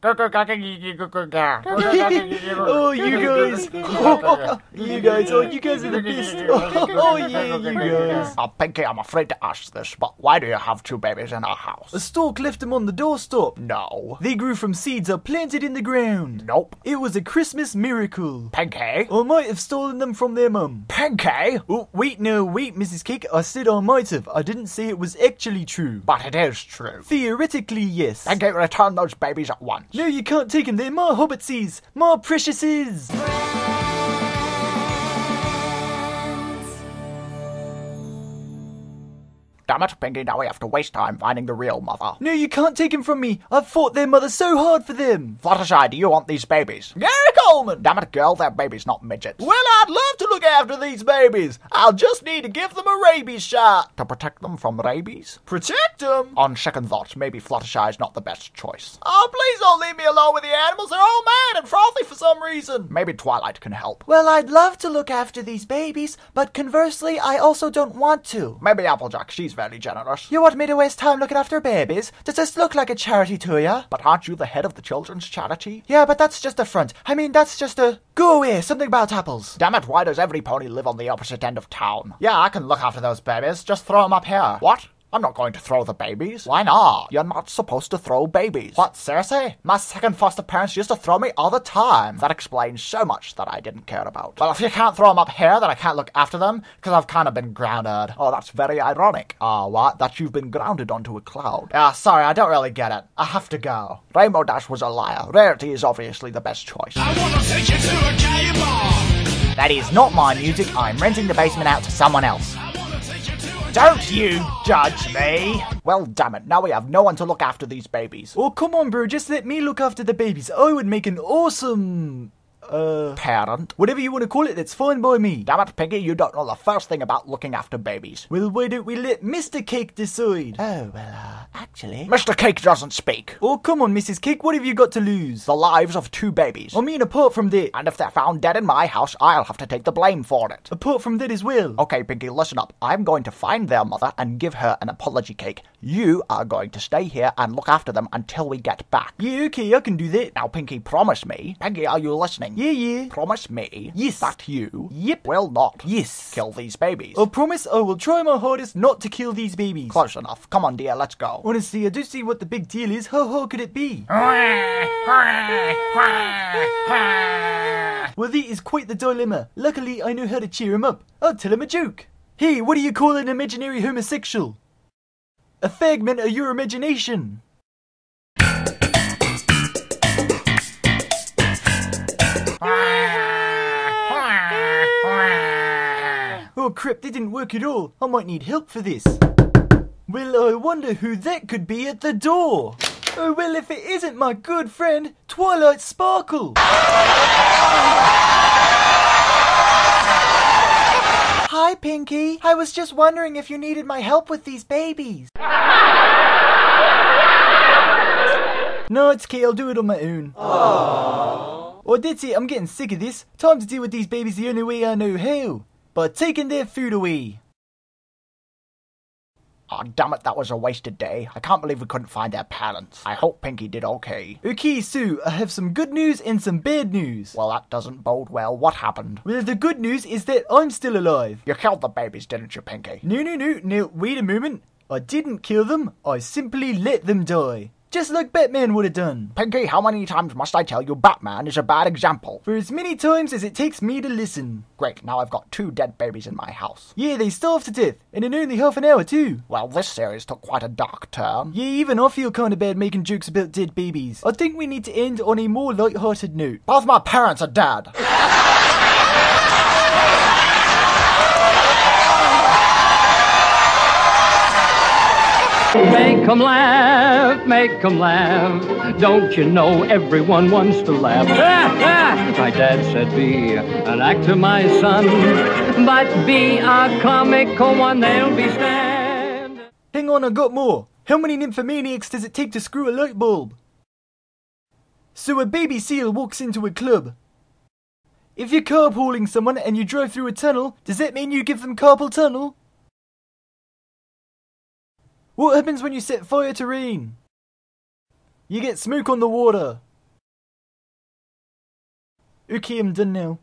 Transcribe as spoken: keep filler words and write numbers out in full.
Oh, you guys! Oh, you guys! Oh, you guys are the best! Oh, yeah, you guys! Oh, Pinkie, I'm afraid to ask this, but why do you have two babies in our house? A stork left them on the doorstep. No. They grew from seeds I planted in the ground. Nope. It was a Christmas miracle. Pinkie? I might have stolen them from their mum. Pinkie? Oh, wait, no, wait, Missus Cake. I said I might have. I didn't say it was actually true. But it is true. Theoretically, yes. Pinkie, return those babies at once. No, you can't take them. They're my hobbitsies. My preciouses. Damn it, Pinkie, now we have to waste time finding the real mother. No, you can't take him from me. I've fought their mother so hard for them. Fluttershy, do you want these babies? Gary Coleman! Damn it, girl, they're babies, not midgets. Well, I'd love to look after these babies. I'll just need to give them a rabies shot. To protect them from rabies? Protect them? On second thoughts, maybe Fluttershy's not the best choice. Oh, please don't leave me alone with the animals. They're all mad and frothy for some reason. Maybe Twilight can help. Well, I'd love to look after these babies, but conversely, I also don't want to. Maybe Applejack, she's very generous. You want me to waste time looking after babies? Does this look like a charity to you? But aren't you the head of the children's charity? Yeah, but that's just a front. I mean, that's just a... Go away, something about apples. Damn it, why does every pony live on the opposite end of town? Yeah, I can look after those babies. Just throw them up here. What? I'm not going to throw the babies. Why not? You're not supposed to throw babies. What, Cersei? My second foster parents used to throw me all the time. That explains so much that I didn't care about. Well, if you can't throw them up here, then I can't look after them, because I've kind of been grounded. Oh, that's very ironic. Oh, what? That you've been grounded onto a cloud. Ah, uh, sorry, I don't really get it. I have to go. Rainbow Dash was a liar. Rarity is obviously the best choice. I want to take you to a gay bar. That is not my music. I'm renting the basement out to someone else. Don't you judge me! Well, damn it, now we have no one to look after these babies. Oh, come on, bro, just let me look after the babies. I would make an awesome... Uh... parent. Whatever you want to call it, that's fine by me. Damn it, Pinkie, you don't know the first thing about looking after babies. Well, why don't we let Mister Cake decide? Oh, well, uh, actually... Mister Cake doesn't speak. Oh, come on, Missus Cake, what have you got to lose? The lives of two babies. I mean, apart from that... And if they're found dead in my house, I'll have to take the blame for it. Apart from that as well. Okay, Pinkie, listen up. I'm going to find their mother and give her an apology cake. You are going to stay here and look after them until we get back. Yeah, okay, I can do that. Now, Pinkie, promise me... Pinkie, are you listening? Yeah, yeah. Promise me yes. that you yep. will not yes. kill these babies. I promise I will try my hardest not to kill these babies. Close enough. Come on, dear, let's go. Honestly, I do see what the big deal is. How hard could it be? Well, that is quite the dilemma. Luckily, I know how to cheer him up. I'll tell him a joke. Hey, what do you call an imaginary homosexual? A fragment of your imagination. Oh crap, that didn't work at all. I might need help for this. Well, I wonder who that could be at the door. Oh well, if it isn't my good friend, Twilight Sparkle. Hi Pinkie, I was just wondering if you needed my help with these babies. No, it's okay, I'll do it on my own. Aww. Or Ditzy, I'm getting sick of this. Time to deal with these babies the only way I know how. By taking their food away. Aw, oh, damn it, that was a wasted day. I can't believe we couldn't find their parents. I hope Pinkie did okay. Okay, Sue, I have some good news and some bad news. Well, that doesn't bode well. What happened? Well, the good news is that I'm still alive. You killed the babies, didn't you, Pinkie? No, no, no, no, wait a moment. I didn't kill them. I simply let them die. Just like Batman would have done. Pinkie, how many times must I tell you Batman is a bad example? For as many times as it takes me to listen. Great, now I've got two dead babies in my house. Yeah, they starved to death, and in only half an hour too. Well, this series took quite a dark turn. Yeah, even I feel kinda bad making jokes about dead babies. I think we need to end on a more light-hearted note. Both my parents are dead. Make 'em laugh, make 'em laugh. Don't you know everyone wants to laugh? My dad said be an actor, my son, but be a comical one, they'll be stand. Hang on, I got more. How many nymphomaniacs does it take to screw a light bulb? So a baby seal walks into a club. If you're carpooling someone and you drive through a tunnel, does that mean you give them carpal tunnel? What happens when you set fire to rain? You get smoke on the water. who came didn't know.